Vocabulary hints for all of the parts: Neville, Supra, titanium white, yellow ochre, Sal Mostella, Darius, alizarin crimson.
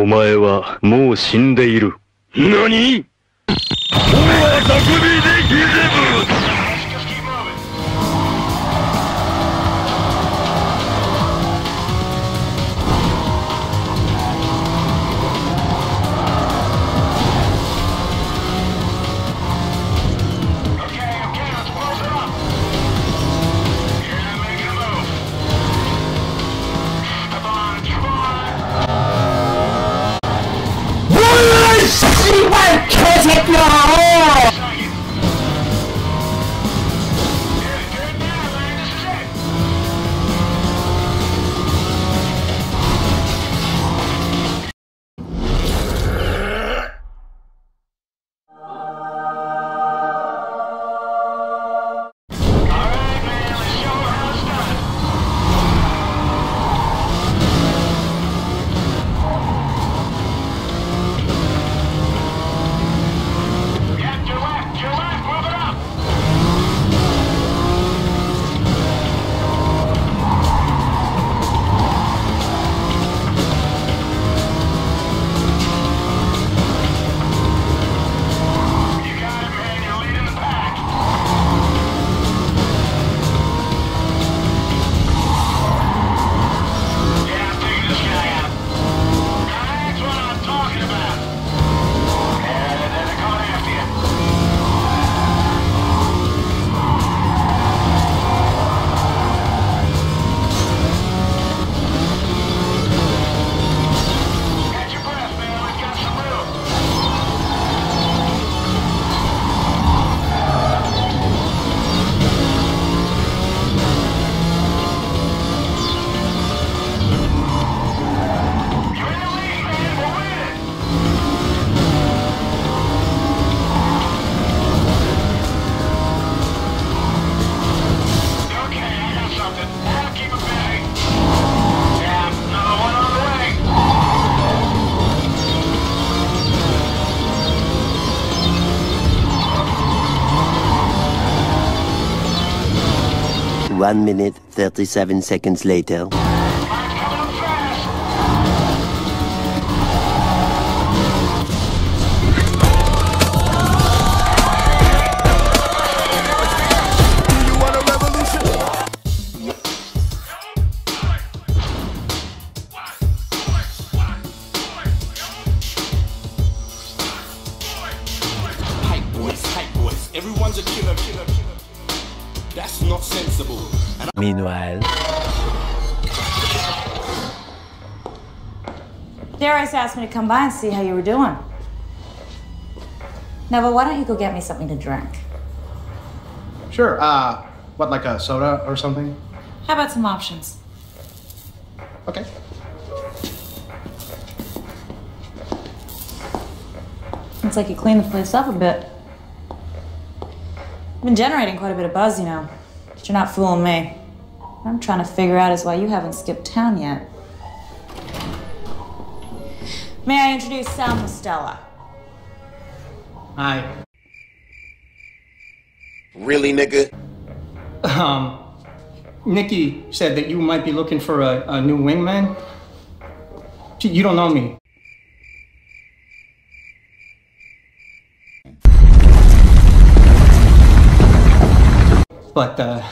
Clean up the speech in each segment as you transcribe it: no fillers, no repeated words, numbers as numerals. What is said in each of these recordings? お前はもう死んでいる。何？俺は巧みでギゼブ。 1 minute, 37 seconds later. Meanwhile, Darius asked me to come by and see how you were doing. Neville, why don't you go get me something to drink? Sure. What, like a soda or something? How about some options? Okay. Looks like you cleaned the place up a bit. You've been generating quite a bit of buzz, you know. But you're not fooling me. What I'm trying to figure out is why you haven't skipped town yet. May I introduce Sal Mostella? Hi. Really, nigga? Nikki said that you might be looking for a new wingman. You don't know me. But, well,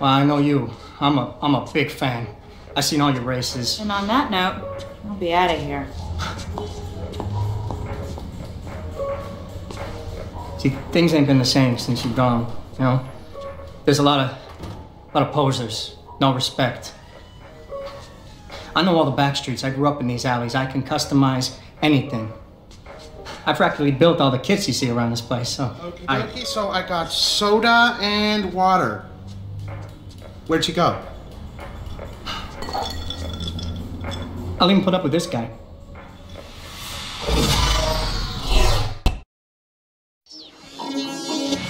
I know you. I'm a big fan. I've seen all your races. And on that note, I'll be out of here. See, things ain't been the same since you've gone, you know? There's a lot of posers. No respect. I know all the back streets. I grew up in these alleys. I can customize anything. I practically built all the kits you see around this place, so... Okie dokie, so I got soda and water. Where'd she go? I'll even put up with this guy.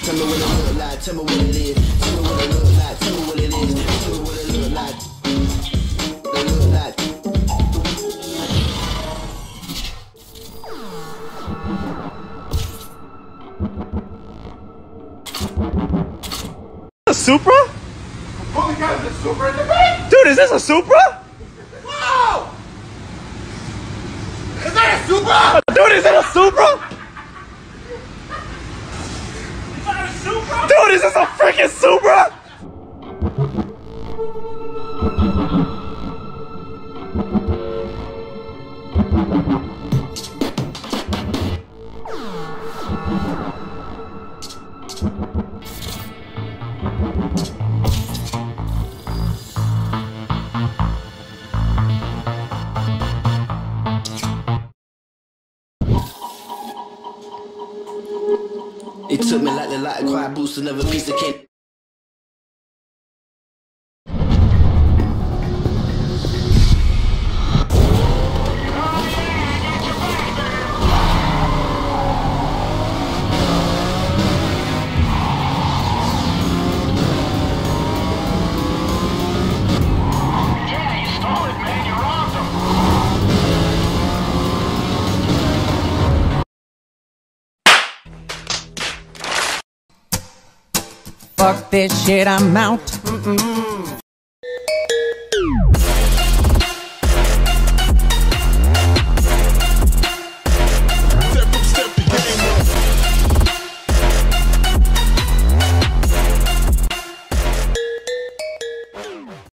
Tell me what it look like, tell me what it is. Tell me what it look like, tell me what it is. Tell me what it look like. What it look like. Supra? Dude, is this a Supra? Wow! Supra? Dude, is it a Supra? Is that a Supra? Dude, is this a freaking Supra? It took me like the light of quiet boost, another piece of cake. Fuck this shit, I'm out.